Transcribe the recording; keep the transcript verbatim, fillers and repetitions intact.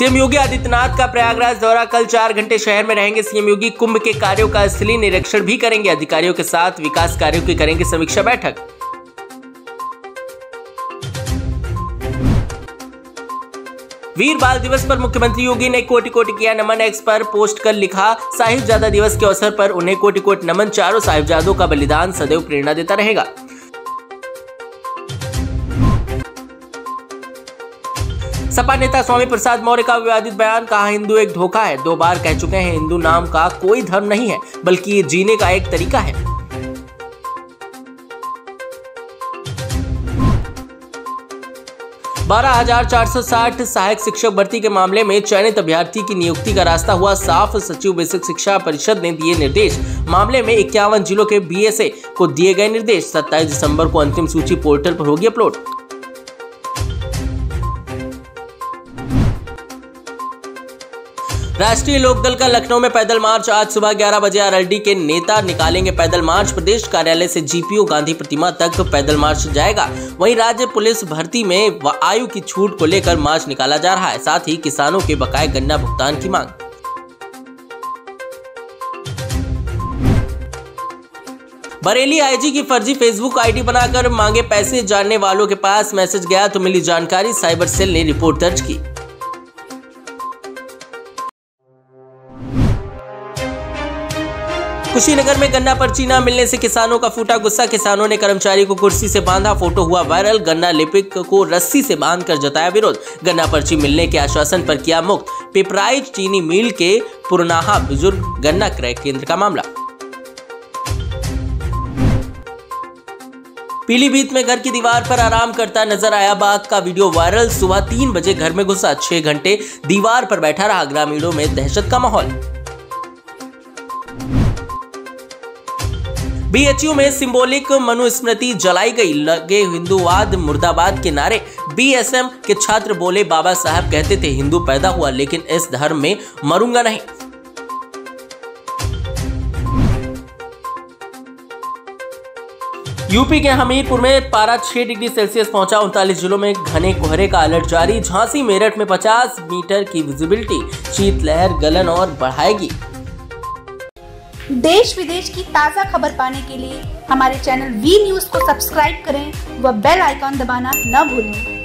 CM Yogi Adityanath का प्रयागराज दौरा, कल चार घंटे शहर में रहेंगे सीएम योगी। कुंभ के कार्यों का स्थलीय निरीक्षण भी करेंगे, अधिकारियों के साथ विकास कार्यों की करेंगे समीक्षा बैठक। वीर बाल दिवस पर मुख्यमंत्री योगी ने कोटि कोटि किया नमन, एक्स पर पोस्ट कर लिखा साहिब जादा दिवस के अवसर पर उन्हें कोटि कोटि नमन। चारों साहिबजादों का बलिदान सदैव प्रेरणा देता रहेगा। सपा नेता स्वामी प्रसाद मौर्य का विवादित बयान, कहा हिंदू एक धोखा है। दो बार कह चुके हैं हिंदू नाम का कोई धर्म नहीं है, बल्कि ये जीने का एक तरीका है। बारह हजार चार सौ साठ सहायक शिक्षक भर्ती के मामले में चयनित अभ्यर्थी की नियुक्ति का रास्ता हुआ साफ, सचिव बेसिक शिक्षा परिषद ने दिए निर्देश। मामले में इक्यावन जिलों के बी एस एम को दिए गए निर्देश। सत्ताईस दिसंबर को अंतिम सूची पोर्टल पर होगी अपलोड। राष्ट्रीय लोक दल का लखनऊ में पैदल मार्च, आज सुबह ग्यारह बजे आरएलडी के नेता निकालेंगे पैदल मार्च। प्रदेश कार्यालय से जीपीओ गांधी प्रतिमा तक पैदल मार्च जाएगा। वहीं राज्य पुलिस भर्ती में आयु की छूट को लेकर मार्च निकाला जा रहा है, साथ ही किसानों के बकाए गन्ना भुगतान की मांग। बरेली आईजी की फर्जी फेसबुक आईडी बनाकर मांगे पैसे, जानने वालों के पास मैसेज गया तो मिली जानकारी, साइबर सेल ने रिपोर्ट दर्ज की। कुशीनगर में गन्ना पर्ची न मिलने से किसानों का फूटा गुस्सा, किसानों ने कर्मचारी को कुर्सी से बांधा, फोटो हुआ वायरल। गन्ना लिपिक को रस्सी से बांधकर जताया विरोध, गन्ना पर्ची मिलने के आश्वासन पर किया मुक्त। पिपराई चीनी मिल के पुरनाहा बुजुर्ग गन्ना क्रय केंद्र का मामला। पीलीभीत में घर की दीवार पर आराम करता नजर आया बाघ का वीडियो वायरल, सुबह तीन बजे घर में घुसा, छह घंटे दीवार पर बैठा रहा, ग्रामीणों में दहशत का माहौल। बी एच यू में सिंबॉलिक मनुस्मृति जलाई गई, लगे हिंदूवाद मुर्दाबाद के नारे। बी एस एम के छात्र बोले बाबा साहब कहते थे हिंदू पैदा हुआ लेकिन इस धर्म में मरूंगा नहीं। यूपी के हमीरपुर में पारा छह डिग्री सेल्सियस पहुंचा, उनतालीस जिलों में घने कोहरे का अलर्ट जारी। झांसी मेरठ में पचास मीटर की विजिबिलिटी, शीतलहर गलन और बढ़ाएगी। देश विदेश की ताज़ा खबर पाने के लिए हमारे चैनल वी न्यूज़ को सब्सक्राइब करें व बेल आइकॉन दबाना न भूलें।